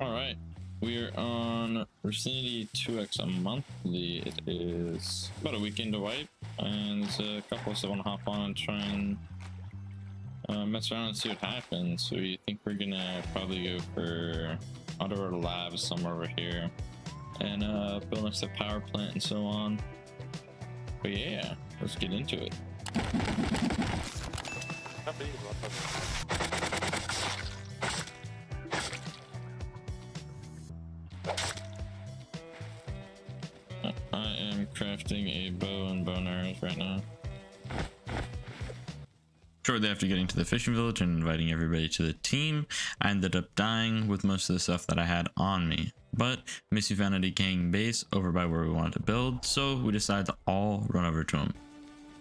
All right, we're on Vicinity 2x a monthly. It is about a weekend away, and there's a couple of us that want to hop on and try and mess around and see what happens. So we think we're gonna probably go for outdoor labs somewhere over here and build next to power plant and so on. But yeah, let's get into it. I am crafting a bow and bow and arrows right now. Shortly after getting to the fishing village and inviting everybody to the team, I ended up dying with most of the stuff that I had on me. But Missy found a decaying base over by where we wanted to build, so we decided to all run over to him.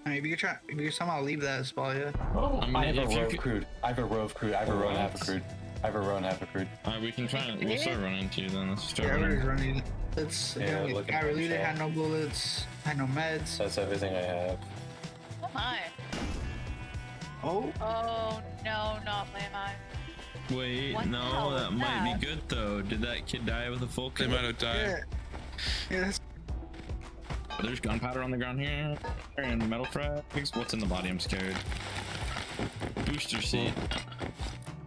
Maybe you try. Maybe somehow leave that spot, yeah. Oh, I mean, I have a row of crude. I have a row of crude. I have a row and half a crude. I have a row and half a crude. All right, we can try. We'll start running to you then. Let's start running. It's I really didn't have no bullets. I had no meds. That's everything I have. Oh my. Oh. Oh no, not my mind. Wait, no, that might be good though. Did that kid die with a full clip? They might have died. Yeah. There's gunpowder on the ground here, and metal frags. What's in the body? I'm scared. Booster seat.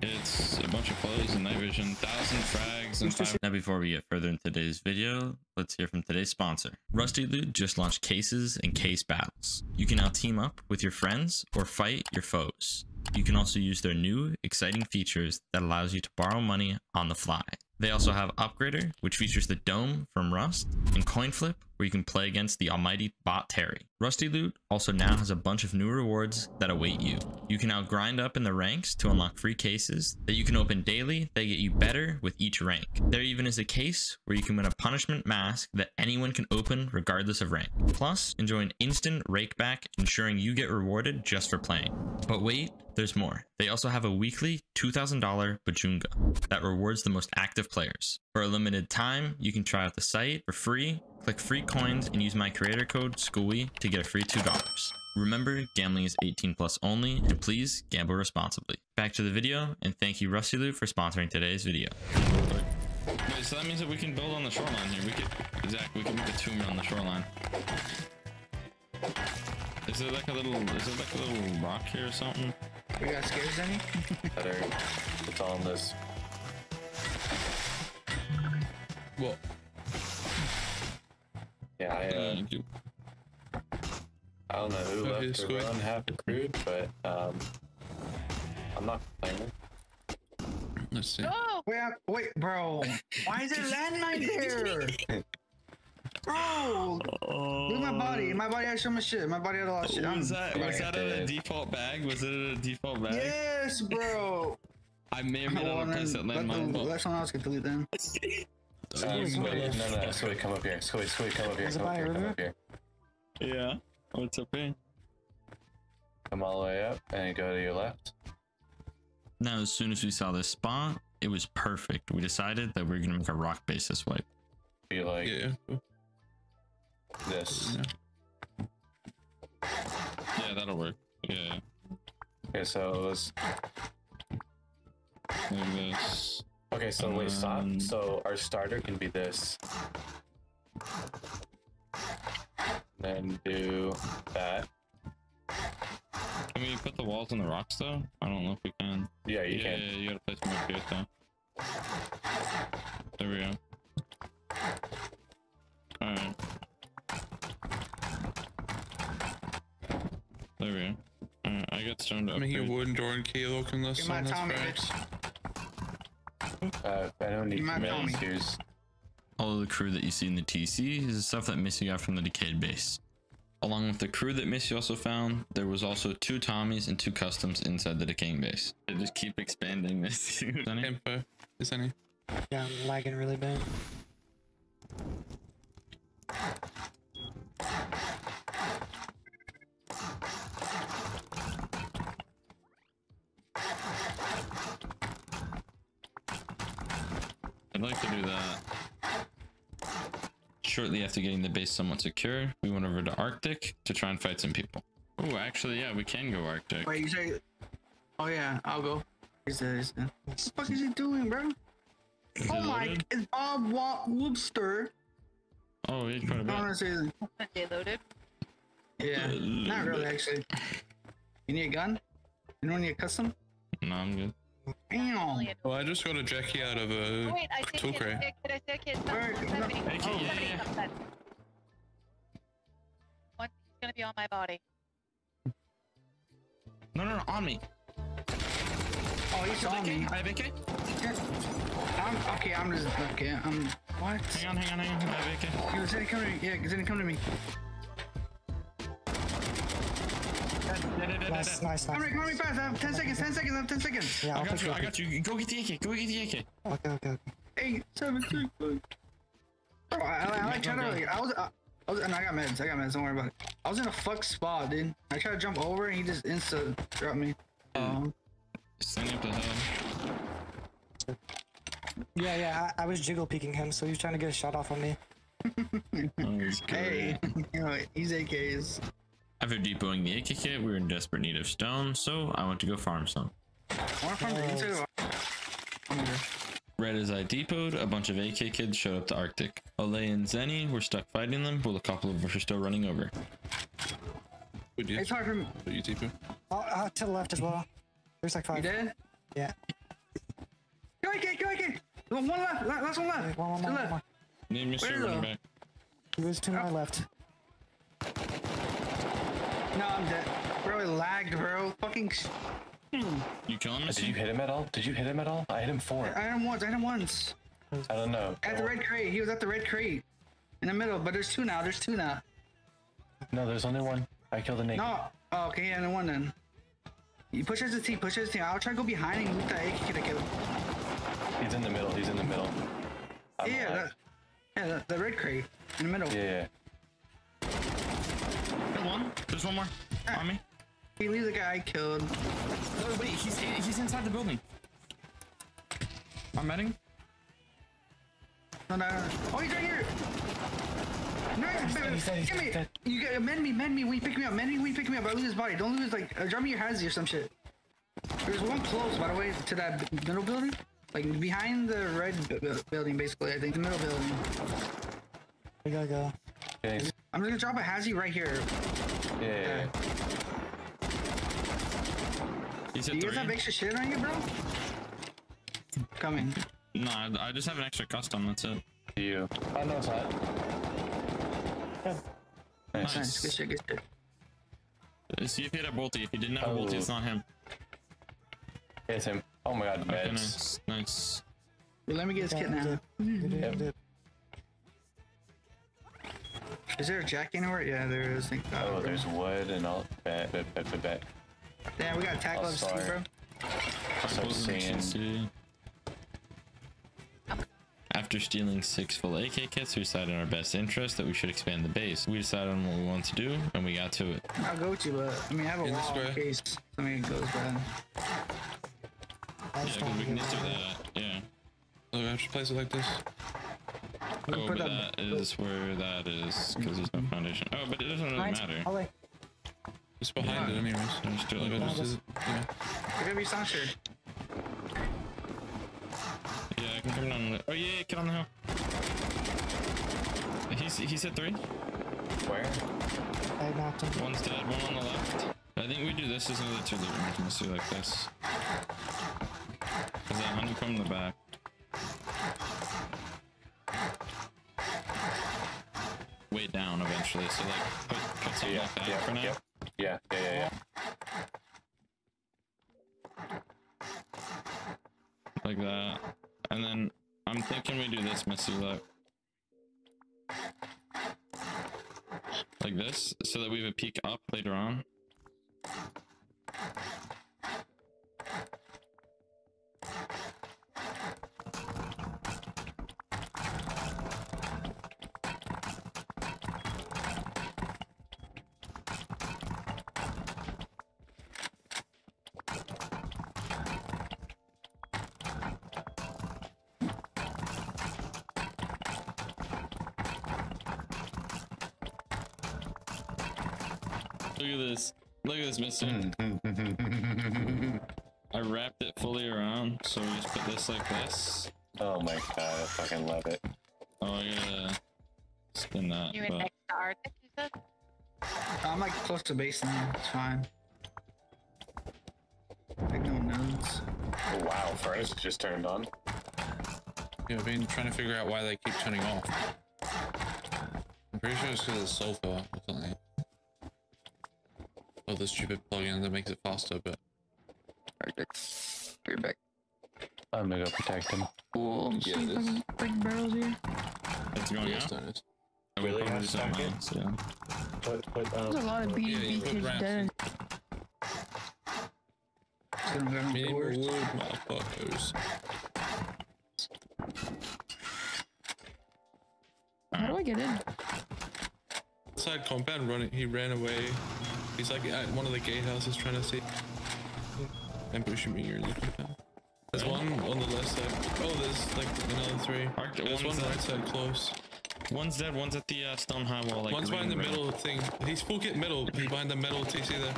It's a bunch of clothes and night vision, 1,000 frags and 5. Now before we get further in today's video, let's hear from today's sponsor. Rusty Loot just launched cases and case battles. You can now team up with your friends or fight your foes. You can also use their new, exciting features that allows you to borrow money on the fly. They also have Upgrader, which features the Dome from Rust, and Coin Flip, where you can play against the almighty bot Terry. Rusty Loot also now has a bunch of new rewards that await you. You can now grind up in the ranks to unlock free cases that you can open daily that get you better with each rank. There even is a case where you can win a punishment mask that anyone can open regardless of rank. Plus, enjoy an instant rake back, ensuring you get rewarded just for playing. But wait, there's more. They also have a weekly $2,000 Bajunga that rewards the most active players. For a limited time, you can try out the site for free, click free coins, and use my creator code SCOOEY to get a free $2. Remember, gambling is 18+ only, and please gamble responsibly. Back to the video, and thank you Rusty Loot for sponsoring today's video. Wait, so that means that we can build on the shoreline here. We could, exactly, we can make a tomb on the shoreline. Is there like a little, rock here or something? We got scares, any? Better. It's all on this. Whoa. Yeah, I don't know who left or run half the crew, but I'm not complaining. Let's see. Oh! Wait, bro. Why is there a landmine there? Bro! Look at my body. My body had so much shit. My body had a lot of shit. Was that a default bag? Was it a default bag? Yes, bro! I may or may not place that landmine. Let someone else get to leave then. No, Scoey, come up here. Scoey, come up here. Come up here. Yeah. What's up here? Come all the way up and go to your left. Now, as soon as we saw this spot, it was perfect. We decided that we were going to make a rock base this way. Be like... Yeah. This. Yeah, that'll work. Yeah. Okay, so let's. This. Okay, so wait, stop. So our starter can be this. Then do that. Can we put the walls on the rocks though? I don't know if we can. Yeah, you can. Yeah, you gotta place them up here though. There we go. Alright. There we go. Alright, I got stoned up. Making a wooden door and key look on this one. I don't need meds. All of the crew that you see in the TC is the stuff that Missy got from the decayed base. Along with the crew that Missy also found, there was also 2 Tommies and 2 customs inside the decaying base. They just keep expanding this. Is any? Yeah, I'm lagging really bad. I'd like to do that. Shortly after getting the base somewhat secure, we went over to Arctic to try and fight some people. Oh, actually, yeah, we can go Arctic. Wait, you say... Oh, yeah, I'll go. What the fuck is he doing, bro? Oh my, it's Bob Whoopster. Oh, he's probably loaded. Yeah, not really actually. You need a gun? You don't need a custom? No, I'm good. Damn. Well, I just got a Jackie out of a tool crate. I see a kid. Somebody. One's gonna be on my body. No, no, no, on me. Oh, he's on me. I have AK. Okay, I'm just okay. What? Hang on, hang on, hang on. I have AK. Yo, Zenny, come to me. Yeah, Zenny, come to me. Nice, nice, nice. Come here, fast. I have 10 seconds, 10 seconds, I have 10 seconds. Yeah, I got you, I got you. Go get the AK, go get the AK. Okay, okay, okay. 8, 7, 6, 5. Bro, I like trying to, like, I was, and I got meds, don't worry about it. I was in a fuck spot, dude. I tried to jump over and he just insta dropped me. Standing up the hill. Yeah, yeah, I was jiggle peeking him, so he was trying to get a shot off on me. Hey, you know, he's AKs. After depoting the AK kit, we were in desperate need of stone, so I went to go farm some. I want to farm Right as I depoted, a bunch of AK kids showed up to Arctic. Olay and Zenny were stuck fighting them, while a couple of us were still running over. It's hard for me. You depot? To the left as well. There's like 5. You dead? Yeah. Go AK, go AK! One left, last one left. One left. Need Mr. Running back. He was to my left. No, I'm dead. Bro, it lagged, bro. Fucking You killing him? Did you hit him at all? Did you hit him at all? I hit him 4. I hit him once, I don't know. At the red crate. He was at the red crate. In the middle, but there's 2 now, No, there's only 1. I killed the naked. No. Oh, okay, yeah, no one then. You push his team, I'll try to go behind him with the AK to kill him. He's in the middle, I'm alive. The red crate. In the middle. Yeah. There's one more on me. He leaves the guy I killed. No, wait, he's inside the building. I'm medding. No, no, no. Oh, he's right here. No, give me. You gotta mend me when you pick me up. Mend me when you pick me up. I lose his body. Don't lose, like, drop me your Hazzy or some shit. There's one close, by the way, to that middle building. Like, behind the red building, basically, I think. The middle building. I gotta go. Okay. I'm gonna drop a Hazzy right here. Yeah. He's at 3. Do you guys have extra shit on you, bro? Coming. No, I just have an extra custom. That's it. You. I know it's hot. Yeah. Nice. Good shit. See if he had a bolty. If he didn't have a bolty, it's not him. Yeah, it's him. Oh my god. Okay, nice. Nice. Well, let me get his kit now. Yep. Is there a jack anywhere? Yeah, there is. Oh, there's wood and all. Bet. Damn, we got tackle up Steve, bro. After stealing 6 full AK kits, we decided in our best interest that we should expand the base. We decided on what we wanted to do, and we got to it. I'll go to you, but I mean, I have a wall in case something goes bad. Yeah, we can just do that. Yeah. Look, I should place it like this. Oh, but that is where that is, because there's no foundation. Oh, but it doesn't really matter. It's behind it anyways. You're gonna be sanctured. Yeah, I can come down the... Oh yeah, get on the hill. He's at 3. Where? I knocked him. One's dead, one on the left. I think we do this as another 2 living rooms. Let's do like this. Because that honeycomb in the back. Way down eventually, so like put something like that for now. Yeah. Like that. And then I'm thinking we do this, Missy, like this, so that we have a peek up later on. Look at this, mister. I wrapped it fully around, so we just put this like this. Oh my god, I fucking love it. Oh, I gotta spin that. You were next to Arctic, you said? I'm like close to base now, it's fine. I no nodes. Oh, wow, furnace just turned on. Yeah, I've been trying to figure out why they keep turning off. I'm pretty sure it's because of the sulfur or something. Or the stupid plugin that makes it faster, but... Arctic, we're back. I'm gonna go protect him. Cool, I'm getting this. Big barrels here. It's going out. Really have stuck it? Yeah. There's a lot of BB kids dead. Mini wood motherfuckers. How do I get in? Outside compound running, he ran away. He's like at one of the gatehouses trying to see. Ambushing me here in the compound. There's one on the left side. Oh, there's like another three. There's one right side close. One's dead, one's at the stone high wall. Like one's behind the middle thing. He's full kit middle. He's behind the metal TC there.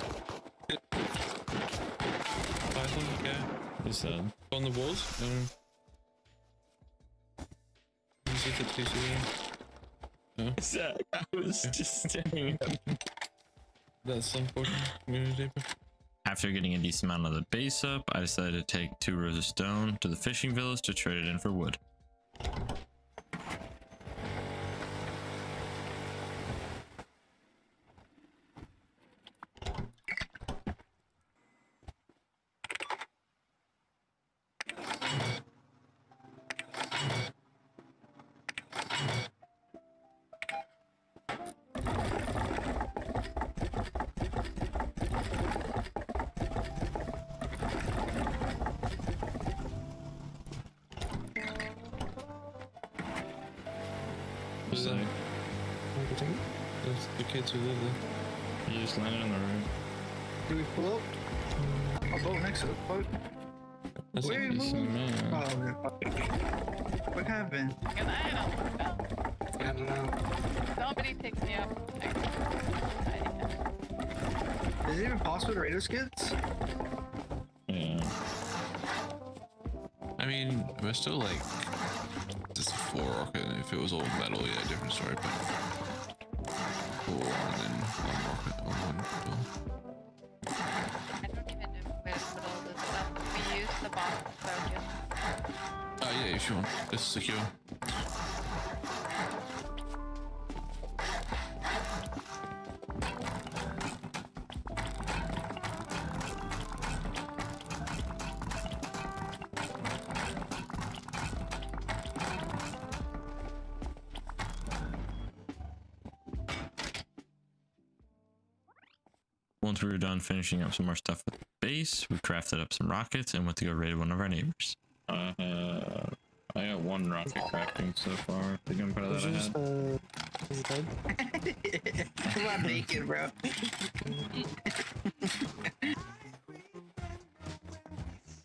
Python, yeah. He's dead. On the walls? He's at the TC there. No. What's that? I was just staring at him. That's unfortunate community. After getting a decent amount of the base up, I decided to take 2 rows of stone to the fishing village to trade it in for wood. The kids who live there. You just landed on the road. Do we pull up? I'll boat next to the boat. That's where you moving? Man. Oh, what happened? I don't know. Nobody picks me up. Is it even possible to radio skids? Yeah. I mean, we're still like just 4 rocket. If it was all metal, yeah, different story. But. And then one rocket. I don't even know where to put all this stuff. We use the box so just... Oh yeah, if you want. It's secure. Once we were done finishing up some more stuff with the base, we crafted up some rockets and went to go raid one of our neighbors. I got 1 rocket crafting so far. I think I'm proud of that. Is it dead? Come on, bacon, bro.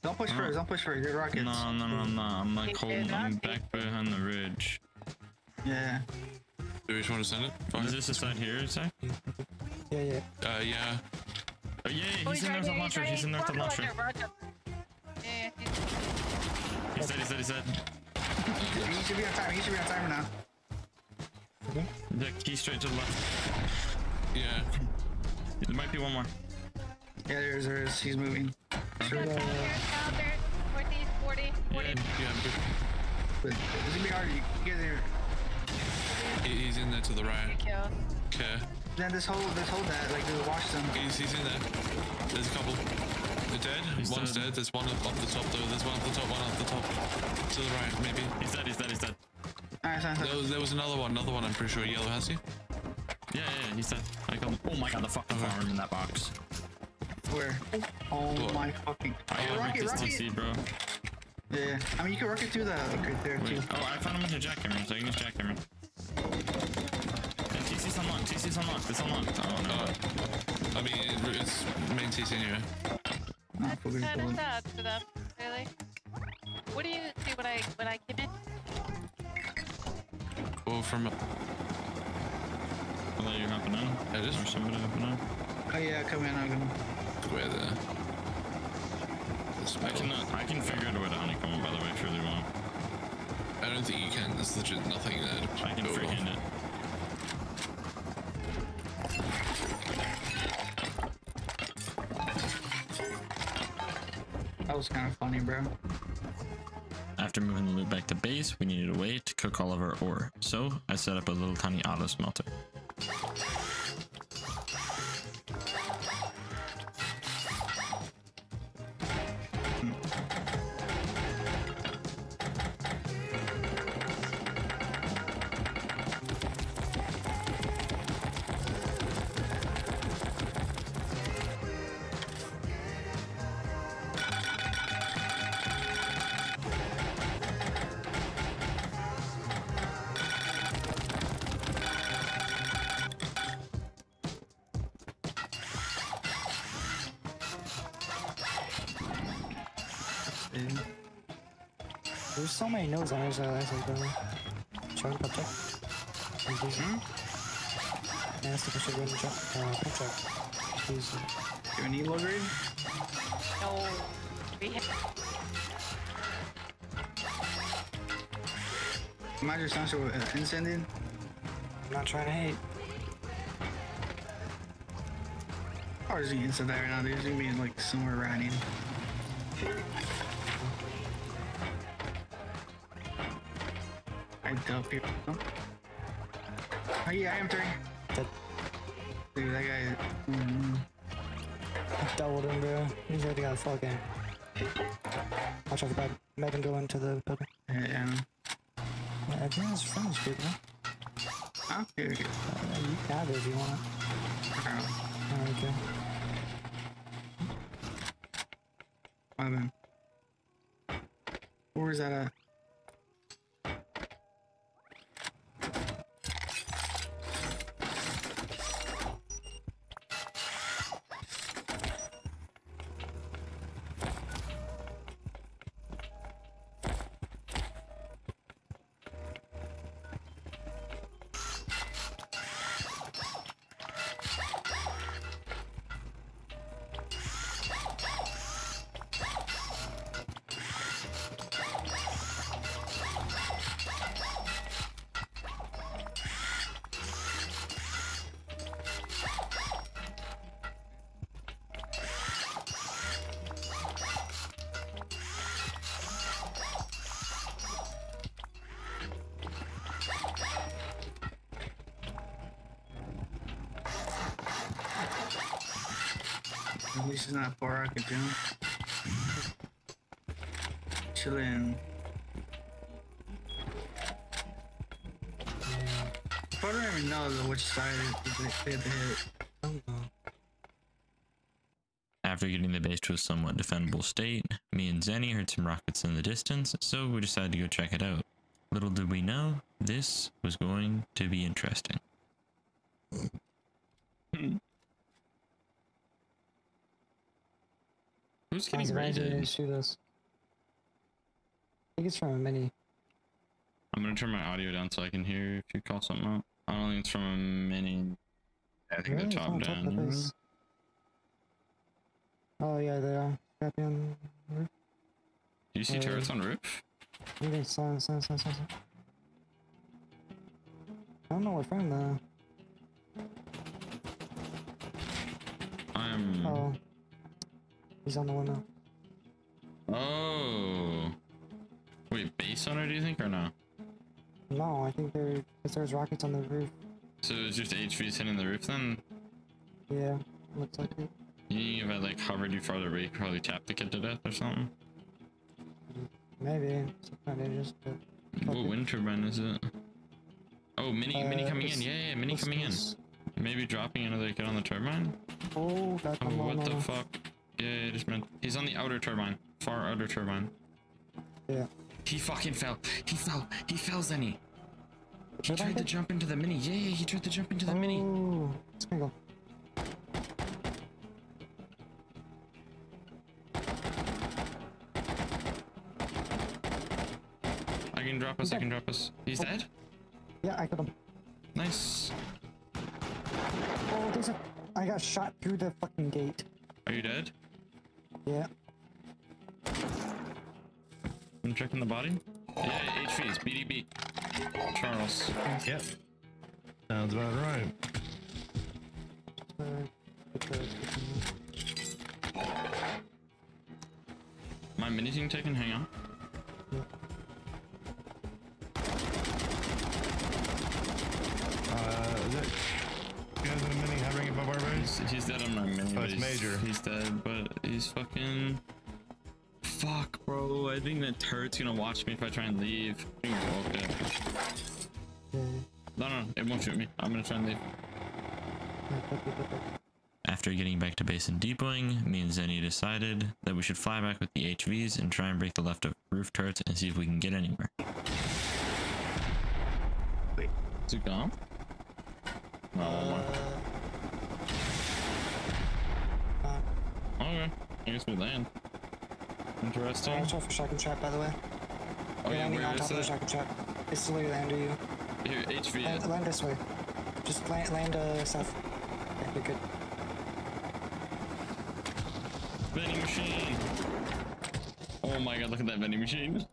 Don't push for it. Don't push for it. Get rockets. No. I'm like holding. I'm back behind the ridge. Yeah. Do we just want to send it? Fire. Is this the side here, Zach? Yeah. Yeah. Oh, yeah, he's in there with the launcher. He's in there with the launcher. Yeah. He's dead. He should be on time. He should be on timer now. Okay. The key straight to the left. Yeah. There might be one more. Yeah, there is. He's moving. Sure. Down there. 40. Yeah, I'm good. It's gonna be hard. You get there. He's in there to the right. Okay. Then this whole that like they watch them. He's in there. There's a couple. They're dead. One's dead. There's one up the top though. There's one up the top. To the right, maybe. He's dead. Alright, there was another one. I'm pretty sure yellow has you. Yeah. He's dead. I got him. Oh my god, the fucking farm in that box. Where? Oh my fucking. I gotta make this TC, bro. Yeah. I mean, you can rock it through that right there too. Oh, I found him with a jackhammer, so you can use jackhammer. TC's unlocked. It's unlocked. Oh no. I mean, it's main TC anyway. That's kind of sad for them, really. What do you do when I came in? Oh, from. I'll let you happen in. Yeah, just for somebody happen in. Oh yeah, come in. I'm gonna. Where the? I can figure out a way to honeycomb, by the way, if you really want. I don't think you can. There's legit nothing there to I can freehand it. That was kind of funny, bro. After moving the loot back to base, we needed a way to cook all of our ore. So I set up a little tiny auto smelter. There's so many nodes on this side, check. Yeah, so I should go to check. Check. Do you need low grade? No. We have. Am I just not sure incendied? I'm not trying to hate. Or is he inside that right now? There's gonna be like somewhere around him. Oh, yeah, I am 3. Dude, that guy is... I doubled him, bro. He's already got a fucking... Watch out for that. Make him go into the building. Yeah, I think his friends, dude, bro. Huh? Here we go. You can have it if you want. Okay. Well then. Where is that at? At least it's not far I could do. Chillin'. I don't even know which side they had to hit. I don't know. After getting the base to a somewhat defendable state, me and Zenny heard some rockets in the distance, so we decided to go check it out. Little did we know, this was going to be interesting. Who's getting raided? Shoot us. I think it's from a mini. I'm gonna turn my audio down so I can hear if you call something out. I don't think it's from a mini. I think they're top down. Oh yeah, they are. Copy on the roof. Do you see turrets on roof? I don't know what from though. I'm. Oh. He's on the window. Oh. Wait, base on her, do you think, or no? No, I think there's rockets on the roof. So it's just HVs hitting the roof then? Yeah, looks like it. You think if I like hovered you farther away, you could probably tap the kid to death or something? Maybe. It's not dangerous, but what wind turbine is it? Oh, mini coming in. Yeah, mini coming in. Maybe dropping another kid on the turbine? Oh, that's what the fuck? Yeah, just meant he's on the outer turbine, far outer turbine. Yeah. He fucking fell. He fell, Zenny. He tried to jump into the mini. Yeah, he tried to jump into the mini. Oh, it's gonna go. I can drop us. He's dead? Yeah, I killed him. Nice. Oh, I got shot through the fucking gate. Are you dead? Yeah. I'm checking the body. Yeah, HP is BDB. Charles. Yep. Sounds about right. My mini-team taken? Hang on. Is it? You guys in a mini hovering above our base? He's dead on my mini. Oh, it's Major. He's dead, but he's fucking... Fuck, bro. I think that turret's gonna watch me if I try and leave. Okay. No, it won't shoot me. I'm gonna try and leave. After getting back to base and depoting, me and Zenny decided that we should fly back with the HVs and try and break the left of roof turrets and see if we can get anywhere. Wait, is it gone? No, okay, I guess we land. Interesting. Watch out for shotgun trap, by the way. Oh, yeah, I mean, on top of the shotgun trap. It's slowly landing you. Here, HV. Land this way. Just land south. Okay, you're good. Vending machine! Oh my god, look at that vending machine.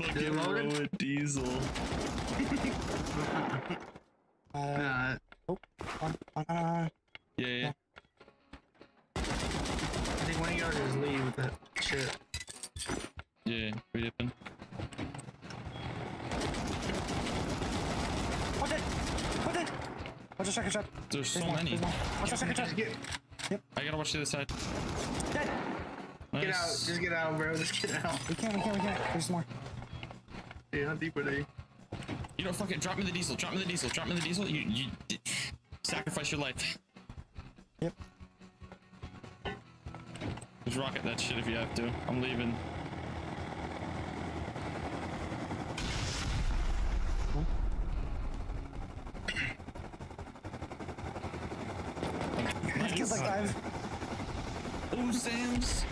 Fucking roll a diesel. Yeah. I think one of y'all just leave with that shit. Yeah, we dipping. What did? Watch the second shot. There's so many. Watch the second shot. Yep. I gotta watch the other side. Dead. Nice. Get out. Just get out, bro. Just get out. We can't. There's more. Yeah, how deep are they? You don't fucking drop me the diesel. Drop me the diesel. You sacrifice your life. Yep. Just rocket that shit if you have to. I'm leaving. Like oh, Sam's.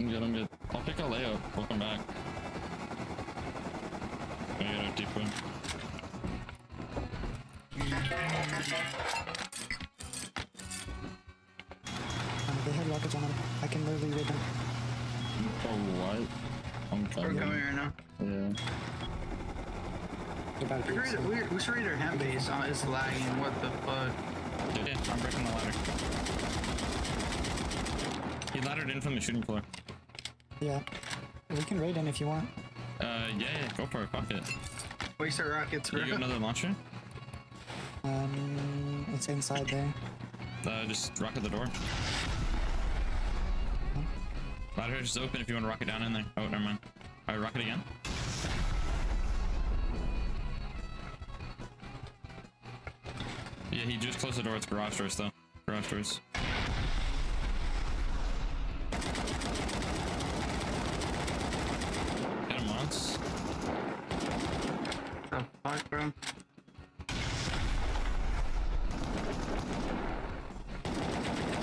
I'm good. I'll pick a layup. Welcome back. I got a deep one. They have rockets on them. I can literally read them. Oh, what? I'm coming. We're coming right now. Yeah. We should read our hand base. Oh, it's lagging. What the fuck? Yeah, I'm breaking the ladder. He laddered in from the shooting floor. Yeah. We can raid in if you want. Yeah, go for it. Fuck it. Waste our rockets, bro. You got another launcher? It's inside there. Just rocket the door. Huh? Ladder is open if you want to rocket down in there. Oh, never mind. Alright, rocket again. Yeah, he just closed the door. It's garage doors, though. Garage doors. Hit him once. What the fuck, bro?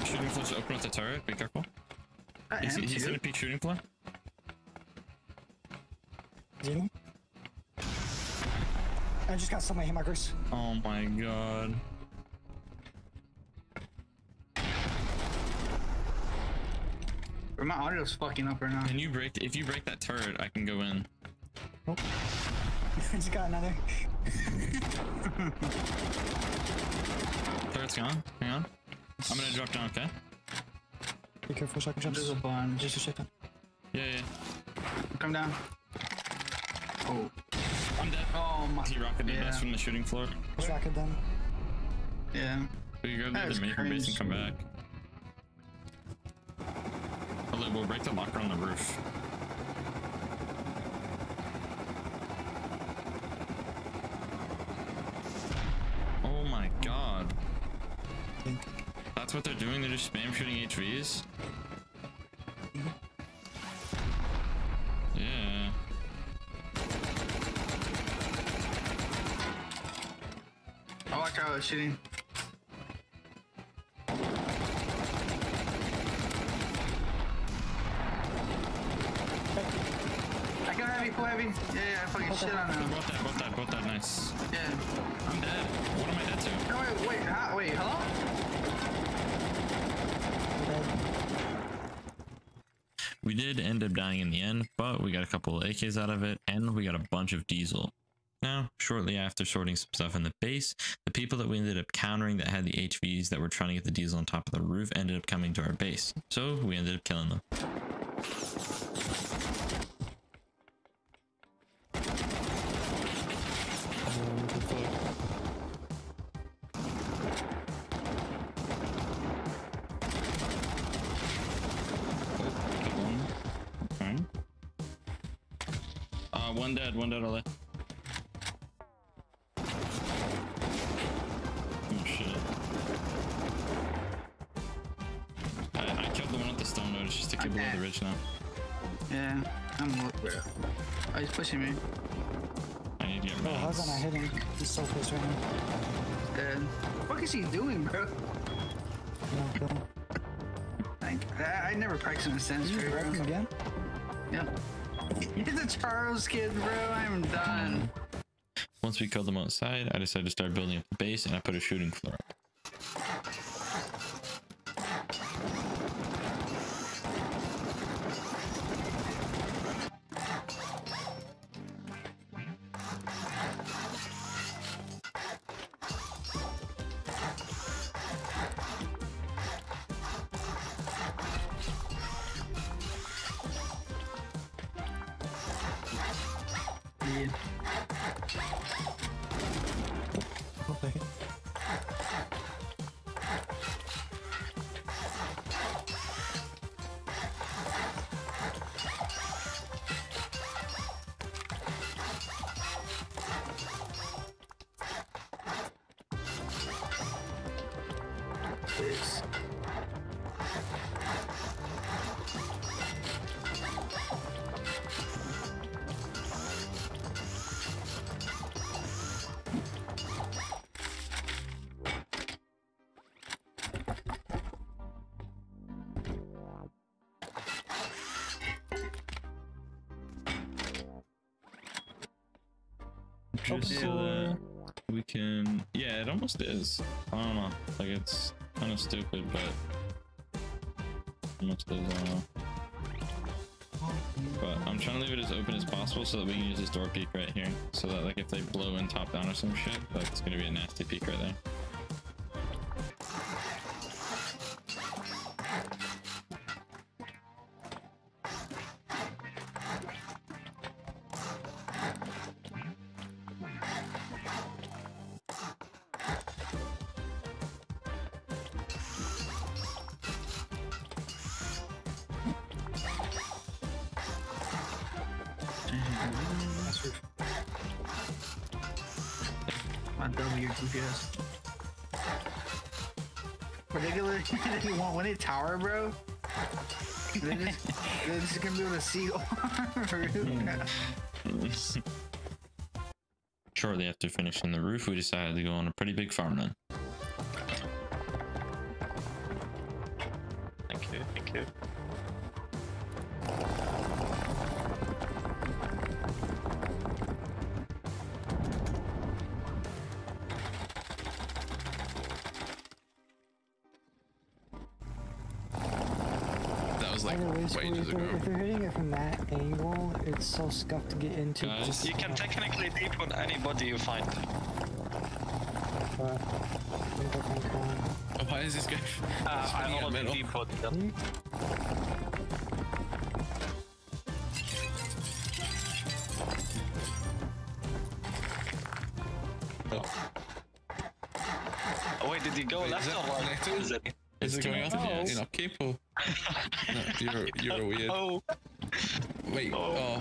Shooting floor to open up the turret. Be careful. He's in a peak shooting floor. Yeah. I just got so many hit markers. Oh my god. My audio's fucking up right now. Can you break? If you break that turret, I can go in. Oh. I just got another. Turret's gone. Hang on. I'm gonna drop down. Okay. Be careful, shotgun jumps. There's a bomb. Just a second. Yeah. Come down. Oh. I'm dead. Oh my. He rocketed us from the shooting floor. Just rocketed them. Yeah. We go to the maker base and come back. We'll break the locker on the roof. Oh my god. That's what they're doing? They're just spam shooting HVs? Yeah. Oh, watch out, they're shooting. Heavy. Yeah, I fucking shit on them. Both died, nice. Yeah. I'm dead. What am I dead to? No, wait, hello? We We did end up dying in the end, but we got a couple of AKs out of it, and we got a bunch of diesel. Now, shortly after sorting some stuff in the base, the people that we ended up countering that had the HVs that were trying to get the diesel on top of the roof ended up coming to our base, so we ended up killing them. One dead or left. Oh shit. I killed the one at the stone, though, just to keep below the ridge now. Yeah, I'm not. Oh, he's pushing me. I need to get rid of him. How's that I hit him? He's so close right now. He's dead. What the fuck is he doing, bro? Like, I never practiced in a sense, bro. Him again? Yeah. He's a Charles kid, bro. I'm done. Once we killed them outside, I decided to start building up the base, and I put a shooting floor up. Just so that we can, yeah, it almost is. I don't know, like it's kind of stupid, but almost is, I don't know. But I'm trying to leave it as open as possible so that we can use this door peak right here, so that like if they blow in top down or some shit, like it's gonna be a nasty peak right there. Particularly, if you want a tower, bro, they're just gonna be able to see over. Shortly after finishing the roof, we decided to go on a pretty big farm run. Thank you, thank you. If you're hitting it from that angle, it's so scuffed to get into. Just you can technically deep on anybody you find. Oh, why is this guy? I don't know. Deep on them. Oh wait, did he go wait, left or right? Is it going out of the upkeep or? No, you're weird. Oh. Wait, oh.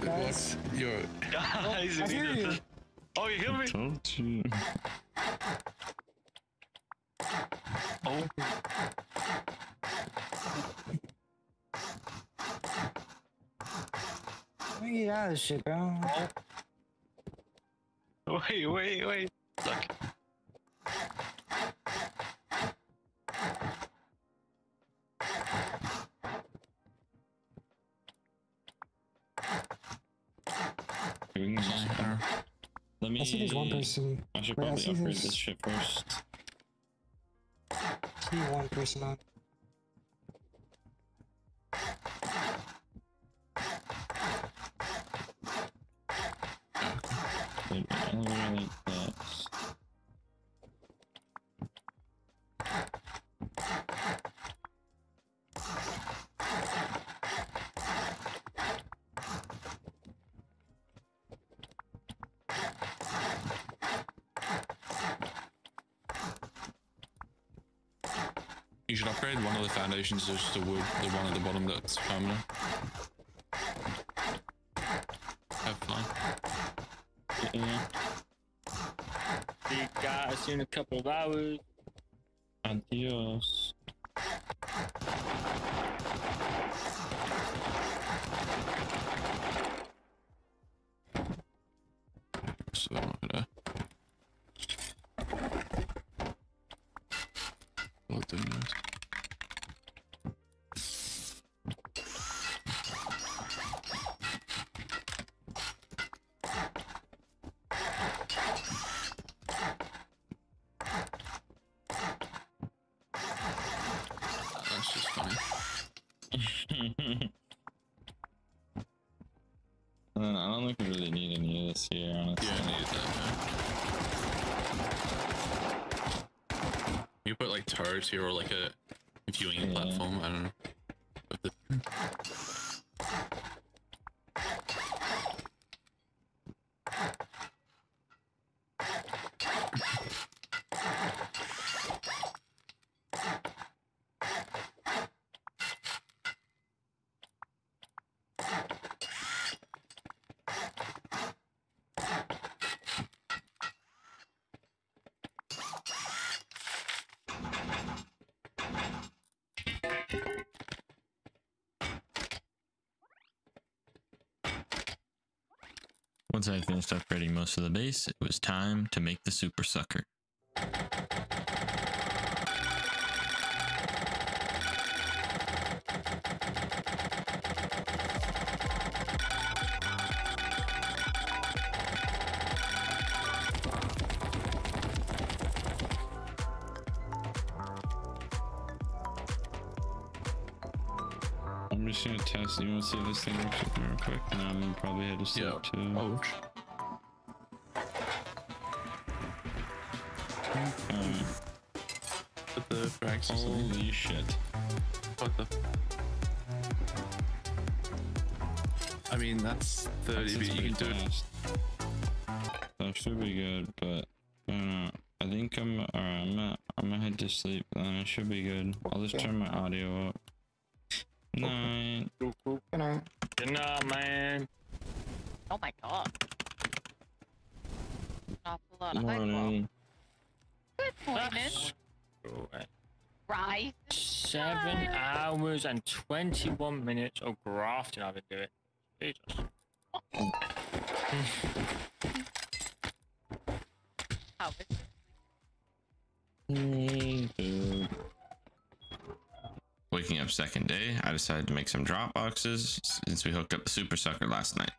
What? You're. Oh, I hear you. Oh, you hear me? I told you. Oh. Let me get out of this shit, bro. Oh. Wait. Look. Let me. I see there's one person. I should probably upgrade this shit first. I see one person on. really good. You should upgrade one of the foundations to just the wood, the one at the bottom that's permanent. Have fun. Yeah. See you guys in a couple of hours. Adios. So, here, or like a viewing platform, I don't know. Once I finished upgrading most of the base, it was time to make the super sucker. You want to see this thing real quick? No, I'm gonna probably head to sleep too. Ouch. Put the frags. Holy shit. What the? I mean, that's 30, but you can do it. That should be good, but I don't know. I think I'm alright. I'm gonna head to sleep, then I should be good. I'll just turn my audio up. Night. Good night. Good night, man. Oh my god. Good morning. Good morning. Right. 7 hours and 21 minutes of grafting. I've been doing. Jesus. How is it? Waking up second day, I decided to make some drop boxes since we hooked up the super sucker last night.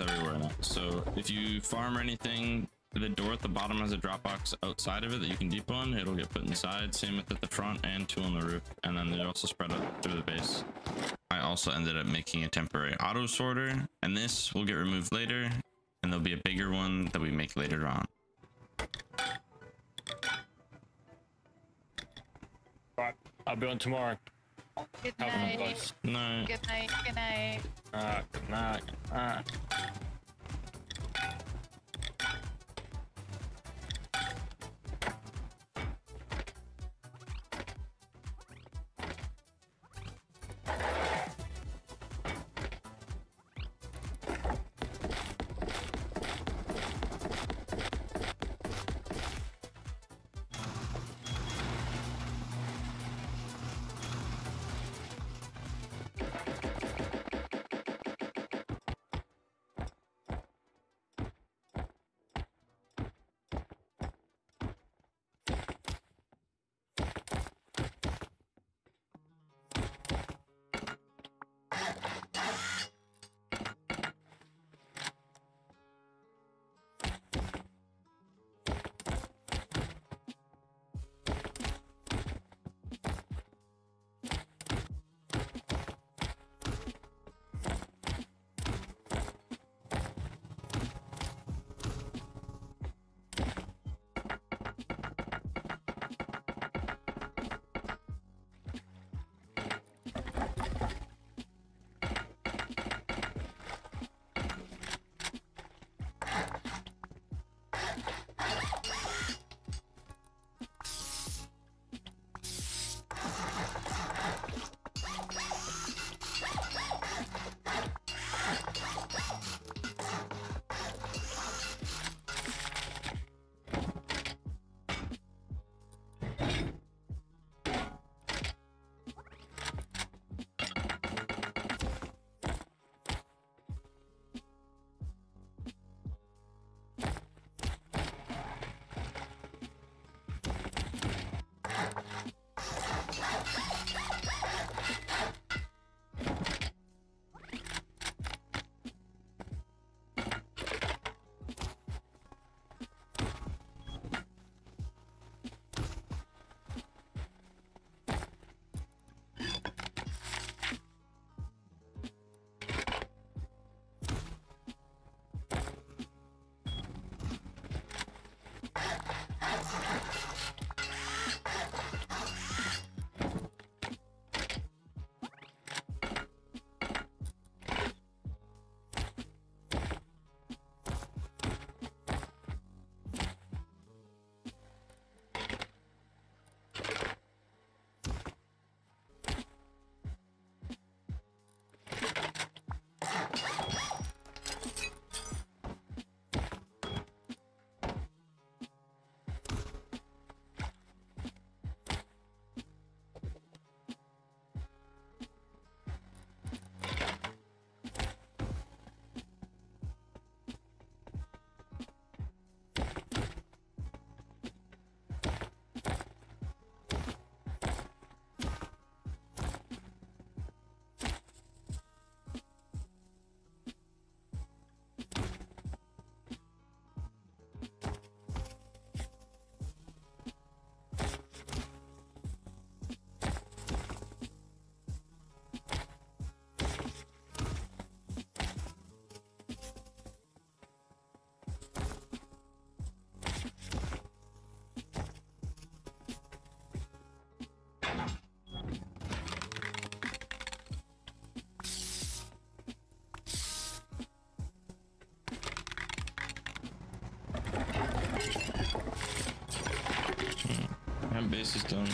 Everywhere now. So if you farm anything, the door at the bottom has a drop box outside of it that you can depot on. It'll get put inside, same with at the front and two on the roof, and then they also spread out through the base. I also ended up making a temporary auto sorter, and this will get removed later, and there'll be a bigger one that we make later on. Right, I'll be on tomorrow. Good night. No. Good night. Good night. Good night. base is done.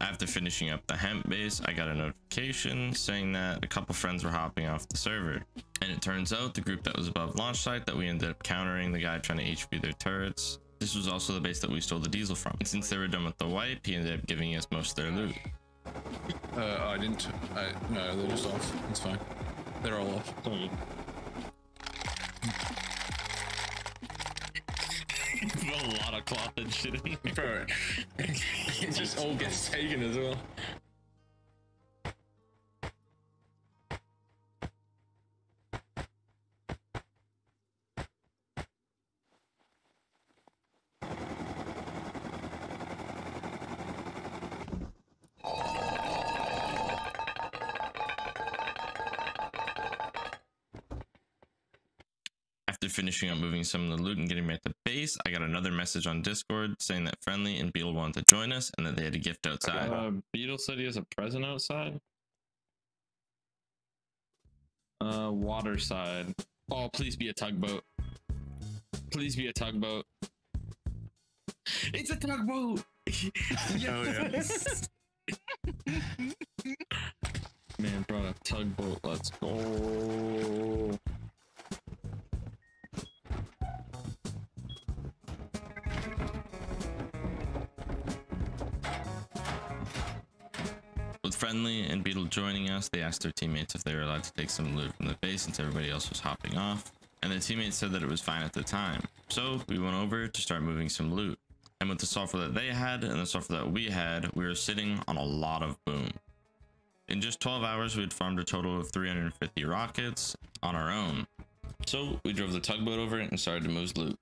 After finishing up the hemp base, I got a notification saying that a couple friends were hopping off the server. And it turns out the group that was above launch site that we ended up countering, the guy trying to HP their turrets. This was also the base that we stole the diesel from. And since they were done with the wipe, he ended up giving us most of their loot. I didn't. No, they're just off. It's fine. They're all off. Sorry. A lot of cloth and shit in there. Bro, it just all gets taken as well. Finishing up moving some of the loot and getting back to base, I got another message on Discord saying that Friendly and Beetle wanted to join us and that they had a gift outside. Beetle said he has a present outside. Water side. Oh, please be a tugboat. Please be a tugboat. It's a tugboat! Yes! Oh, yeah. Man, brought a tugboat. Let's go. Friendly and Beetle joining us, they asked their teammates if they were allowed to take some loot from the base since everybody else was hopping off, and the teammates said that it was fine at the time. So we went over to start moving some loot, and with the software that they had and the software that we had, we were sitting on a lot of boom. In just 12 hours, we had farmed a total of 350 rockets on our own. So we drove the tugboat over it and started to move loot.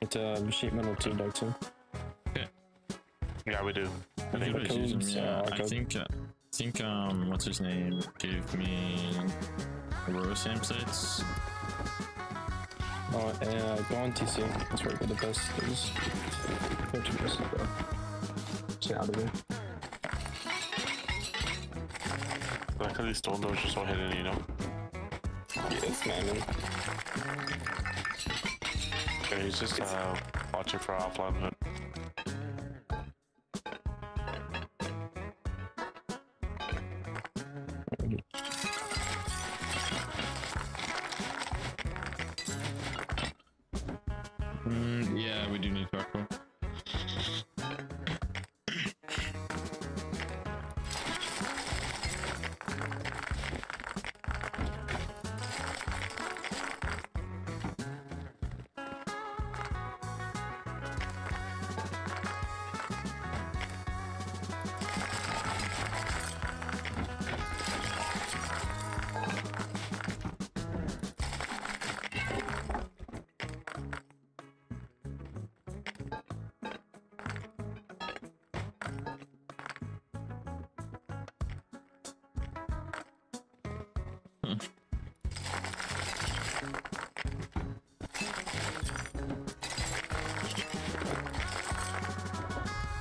It's a sheet metal 2x2. Yeah, we do. I think what's his name gave me Aurora Sam sites. Oh, go on TC. That's where we got the best things. Go to best. Get out of here. Luckily, these storm doors just all hidden, you know? Yeah, it's manning. Okay, he's just watching for offline. Yeah, we do need to talk about.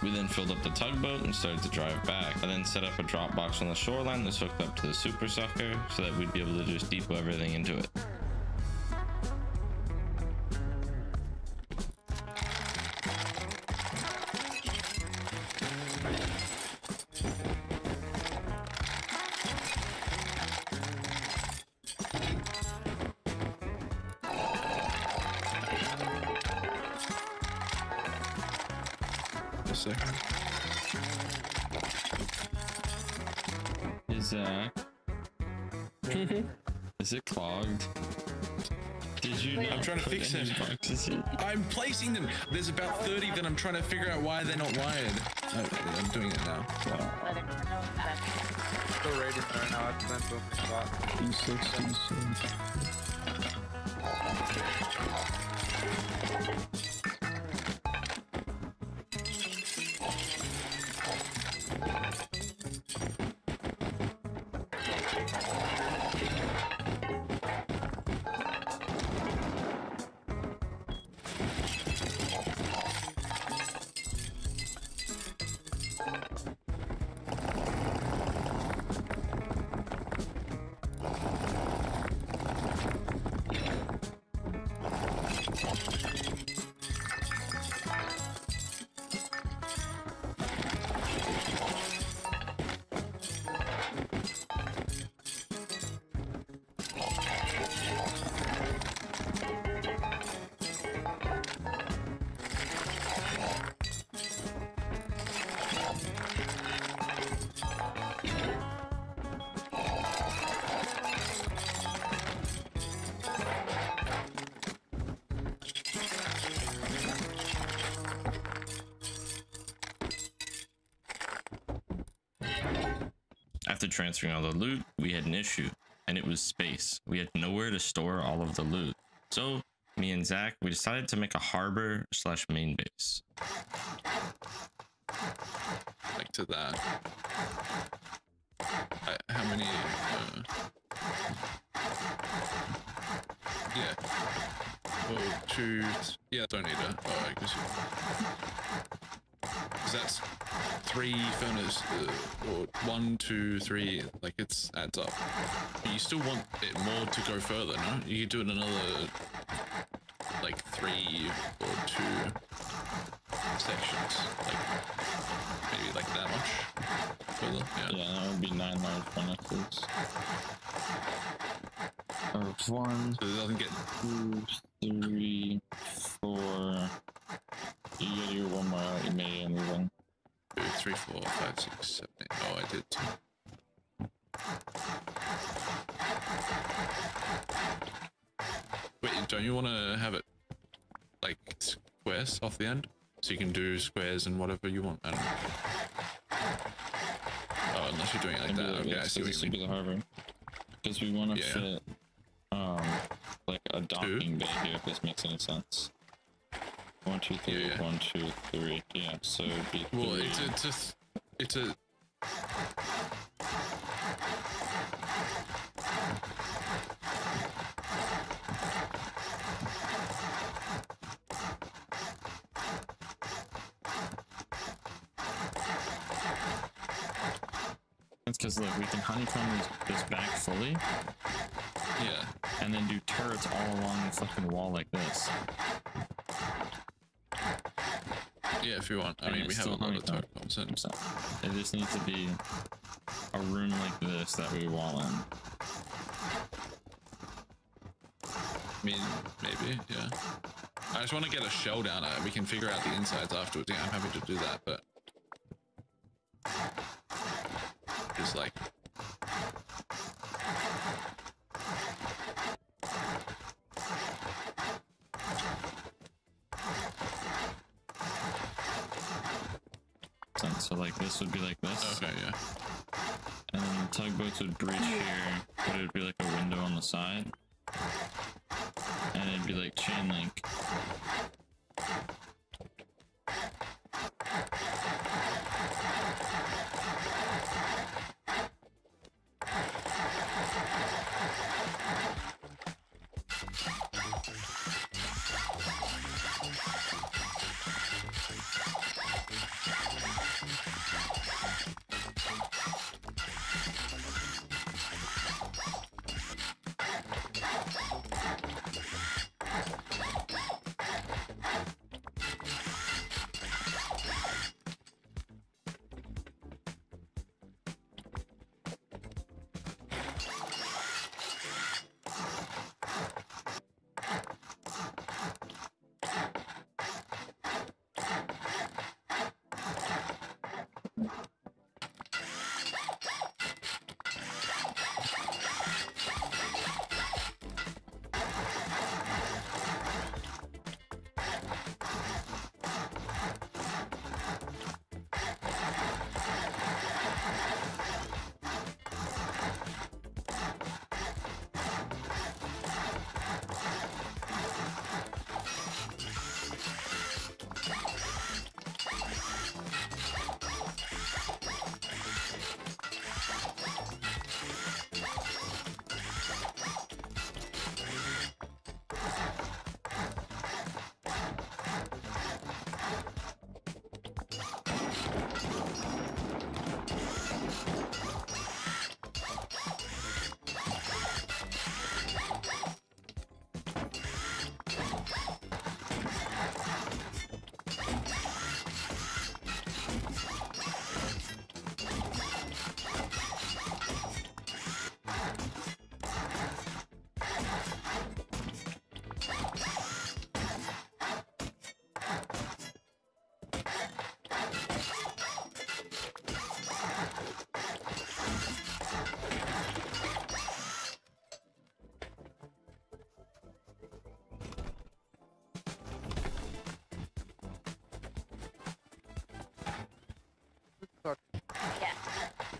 We then filled up the tugboat and started to drive back. I then set up a drop box on the shoreline that's hooked up to the super sucker so that we'd be able to just depot everything into it. Is it clogged? Did you? I'm trying to fix it. I'm placing them. There's about 30 that I'm trying to figure out why they're not wired. I'm doing it now. Wow. After transferring all the loot, we had an issue, and it was space. We had nowhere to store all of the loot. So me and Zach, we decided to make a harbor slash main base. Like to that. How many? Yeah. Oh, two. Yeah, don't need it. Oh, I guess. Because that's three furnace, or one, two, three. Like it adds up. But you still want it more to go further, no? You could do it another, like three or two sections. Like maybe like that much further. Yeah, that would be 9 large furnaces. One, so it doesn't get 2, 3, 4. You gotta do one more out, you made only one. 2, 3, 4, 5, 6, 7, 8. Oh, I did 2. Wait, don't you want to have it like squares off the end? So you can do squares and whatever you want. I don't know. Oh, unless you're doing it like that. Okay, I see what you mean. The harbor. Because we want to fit. Like a docking bay here, if this makes any sense. 1, 2, 3, yeah. 1, 2, 3. Yeah, so it'd be 3. Well, it's a. That's because look, we can honeycomb this back fully. Yeah. And then do turrets all along the fucking wall like this. Yeah, if you want. I mean, we have a lot of turret bombs in. It just needs to be a room like this that we wall in. I mean, maybe, yeah. I just want to get a shell down. We can figure out the insides afterwards. Yeah, I'm happy to do that, but just like. So like this would be like this. Okay, yeah. And then the tugboats would breach here, but it would be like a window on the side. And it'd be like chain link.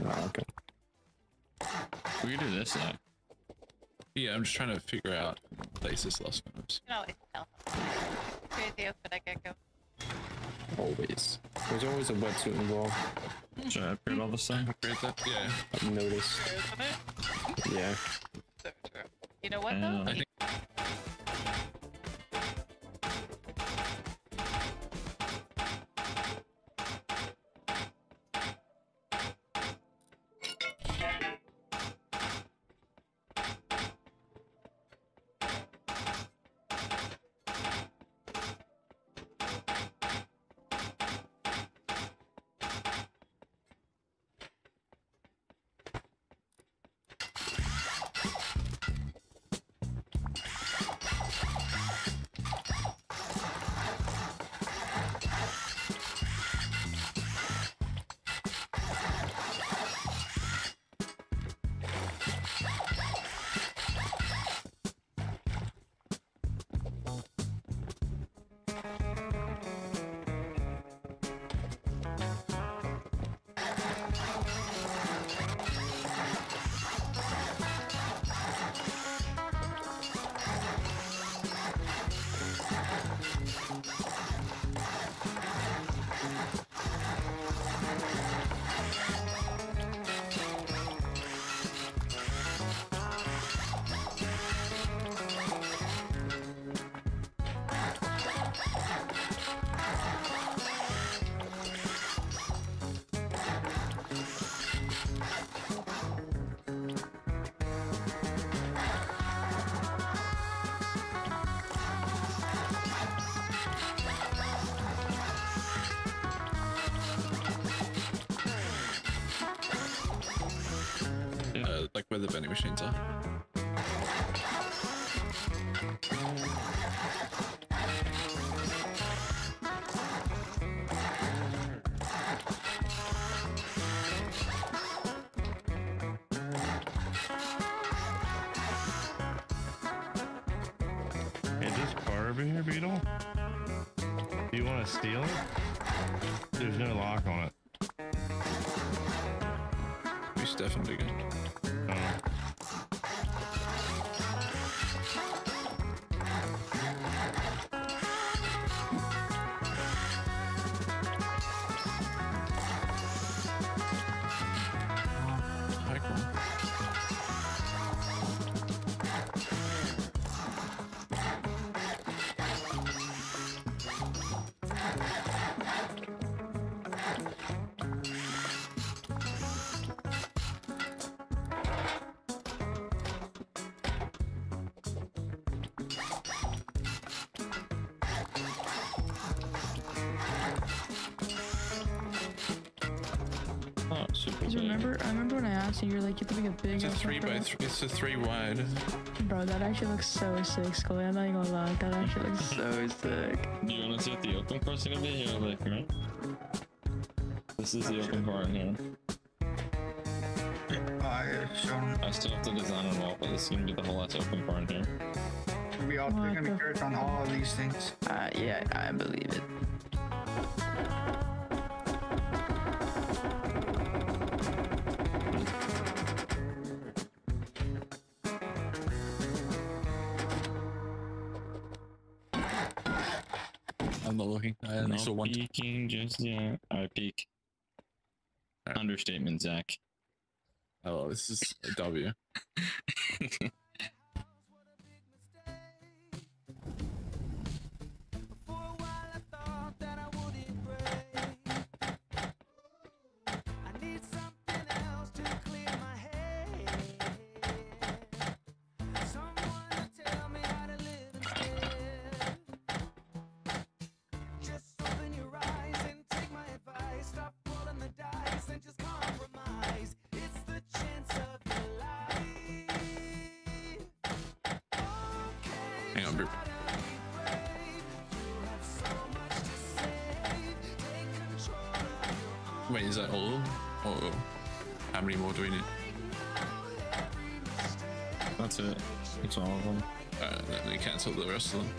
Okay. we can do this side. Yeah, I'm just trying to figure out places lost maps. You can always tell. Here's the outfit I gotta go. Always. There's always a wetsuit involved. Should I upgrade all this thing? Upgrade that? Yeah. I've noticed. Yeah. So true. You know what though? I think where the vending machines are. Is this car over here, Beetle? Do you want to steal it? There's no lock on it. We Stefan again. I remember when I asked you, you were like, you have to make a big. It's a 3x3. It's a 3 wide. Bro, that actually looks so sick, Scully. I'm not even gonna lie. That actually looks so sick. You wanna see what the open part's gonna be here? Like, right? This is the open part here. I still have to design a wall, but this is gonna be the whole ass open part here. We all are gonna be cursed on all of these things. Yeah, I believe it. I'm not peeking just yet. I peek. Right. Understatement, Zach. Oh, this is a W. Wait, is that all? Oh, how many more do we need? That's it. It's all of them. Alright, let me cancel the rest of them.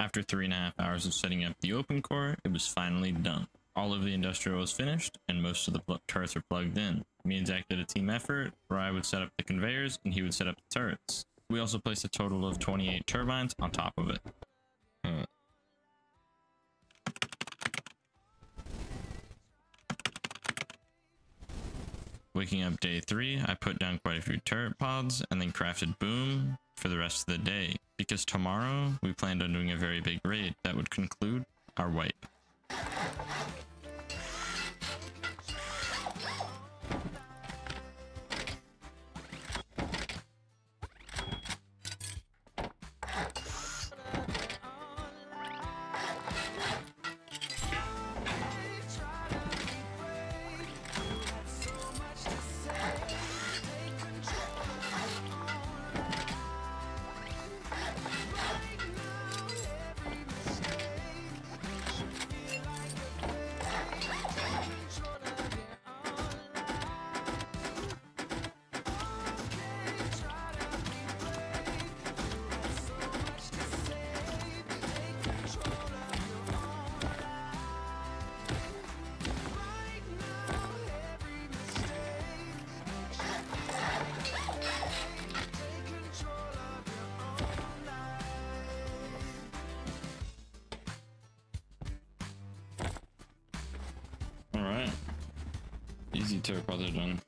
After 3.5 hours of setting up the open core, it was finally done. All of the industrial was finished, and most of the turrets were plugged in. Me and Zach did a team effort, where I would set up the conveyors, and he would set up the turrets. We also placed a total of 28 turbines on top of it. Waking up day 3, I put down quite a few turret pods, and then crafted boom for the rest of the day, because tomorrow we planned on doing a very big raid that would conclude our wipe. Easy turret pods are done.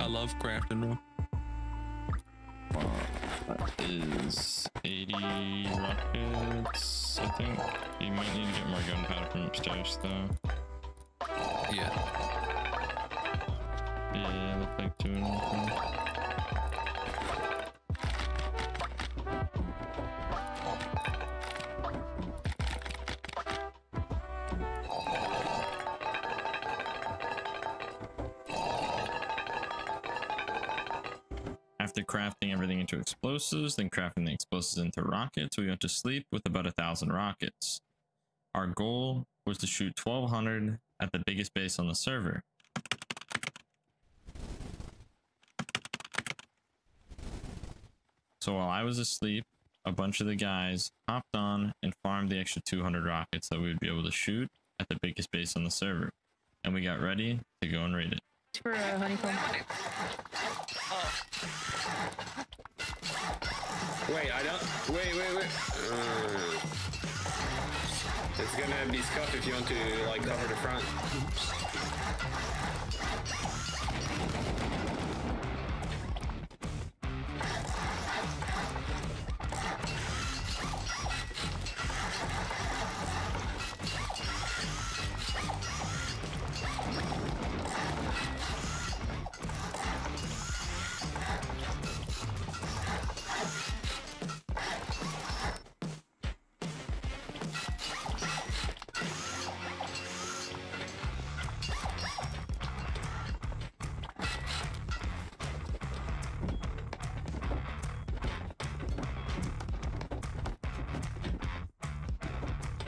I love crafting them. That is 80 rockets, I think. You might need to get more gunpowder from upstairs, though. Yeah. Yeah, I look like doing nothing. After crafting everything into explosives, then crafting the explosives into rockets, we went to sleep with about 1,000 rockets. Our goal was to shoot 1,200 at the biggest base on the server. So while I was asleep, a bunch of the guys hopped on and farmed the extra 200 rockets that we would be able to shoot at the biggest base on the server, and we got ready to go and raid it. For a honeycomb. Wait, I don't. Wait. It's gonna be scuffed if you want to, like, cover the front.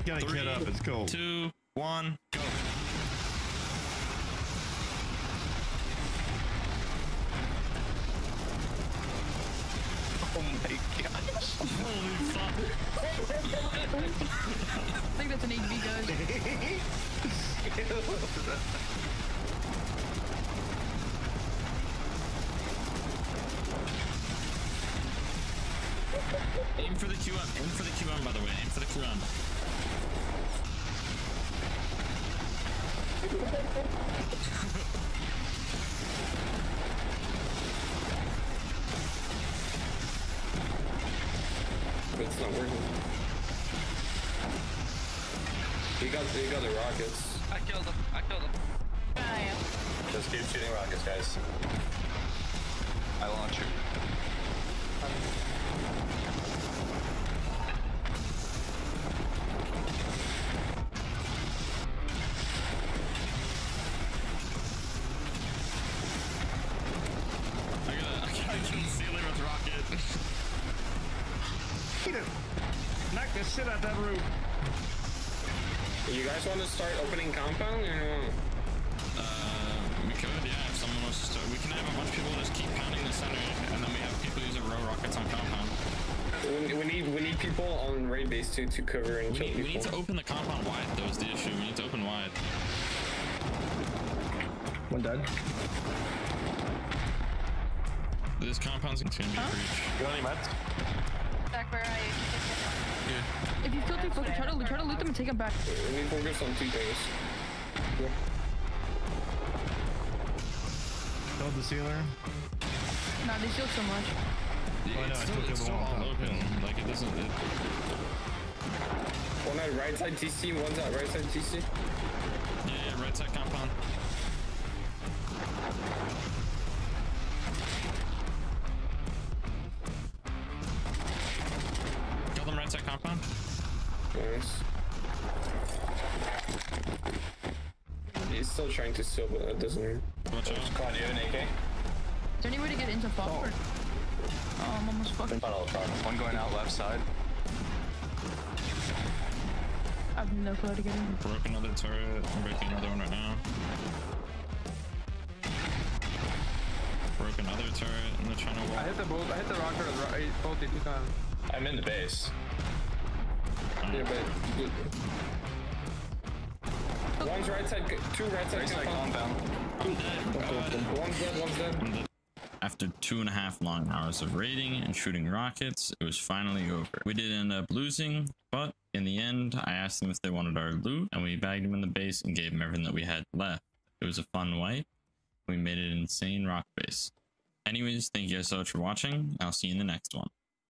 Gotta get up, it's cold. 2, 1, go. Oh my gosh. Holy fuck. I think that's an HB, guys. Aim for the Q up. Aim for the Q on, by the way. Aim for the Q on. It's not working. He got the rockets. I killed him. Just keep shooting rockets, guys. I launch you. You guys want to start opening compound or no? We could, yeah, if someone wants to start. We can have a bunch of people just keep pounding the center, and then we have people using row rockets on compound. We need people on raid base too to cover and kill people. We need to open the compound wide, though, is the issue. We need to open wide. One dead. This compound's gonna be breached. You got any meds? Where are you? Yeah. If you still think, fucking try to loot them and take them back. We need to focus on two things. Yeah. Killed the sealer. Nah, they sealed so much. Yeah, oh, it's still all open. Like, it doesn't... It... One at right side TC, one's at right side TC. Yeah, right side compound. Kill them right side compound. Nice. He's still trying to seal, but that doesn't work. Watch out. Caught you an AK. Is there any way to get into fog? Oh, I'm almost fucking. One going out left side. I have no clue how to get in. Broke another turret. I'm breaking another one right now. Broke another turret in the China wall. I hit the bolt. I hit the rocker. I bolted 2 times. I'm in the base. Yeah, but one's right side. Two right side. Right side compound. I'm dead. One's dead. One's dead. I'm dead. After 2.5 long hours of raiding and shooting rockets, it was finally over. We did end up losing, but in the end, I asked them if they wanted our loot, and we bagged them in the base and gave them everything that we had left. It was a fun wipe. We made it an insane rock base. Anyways, thank you guys so much for watching. I'll see you in the next one.